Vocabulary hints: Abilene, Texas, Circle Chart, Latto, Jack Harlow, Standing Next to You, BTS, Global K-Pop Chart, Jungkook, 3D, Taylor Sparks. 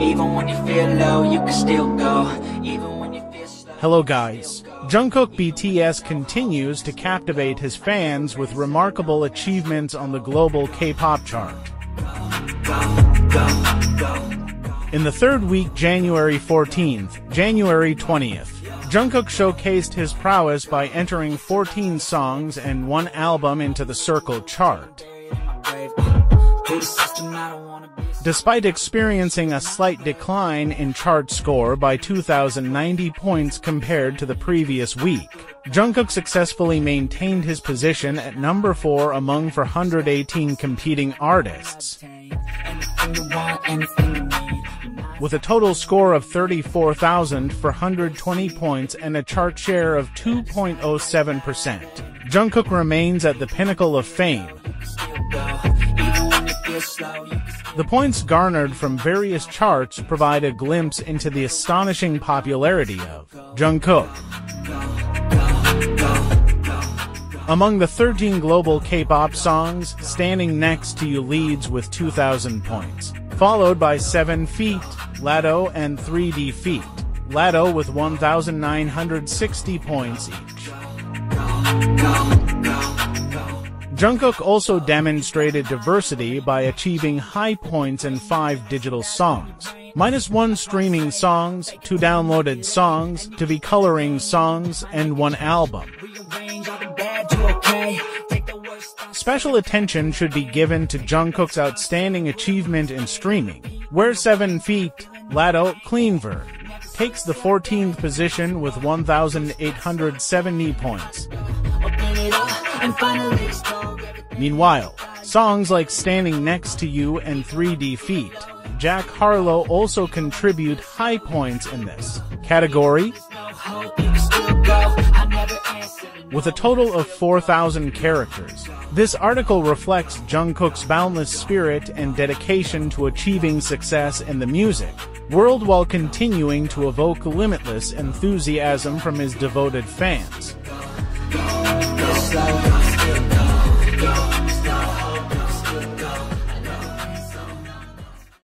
Even when you feel low, you can still go. Even when you feel slow. Hello guys. Jungkook BTS continues to captivate his fans with remarkable achievements on the global K-pop chart. In the third week, January 14th, January 20th, Jungkook showcased his prowess by entering 14 songs and one album into the Circle Chart. Despite experiencing a slight decline in chart score by 2,090 points compared to the previous week, Jungkook successfully maintained his position at number 4 among 418 competing artists, with a total score of 34,420 points and a chart share of 2.07%. Jungkook remains at the pinnacle of fame. The points garnered from various charts provide a glimpse into the astonishing popularity of Jungkook. Among the 13 global K-pop songs, Standing Next to You leads with 2,000 points, followed by 7 feat, Latto and 3D feat, Latto with 1,960 points each. Jungkook also demonstrated diversity by achieving high points in 5 digital songs, -1 streaming songs, 2 downloaded songs, to be coloring songs, and 1 album. Special attention should be given to Jungkook's outstanding achievement in streaming, where 7 feat, Latto, clean verb, takes the 14th position with 1,870 points. Meanwhile, songs like Standing Next to You and 3D feat, Jack Harlow also contribute high points in this category, with a total of 4,000 characters. This article reflects Jungkook's boundless spirit and dedication to achieving success in the music world while continuing to evoke limitless enthusiasm from his devoted fans.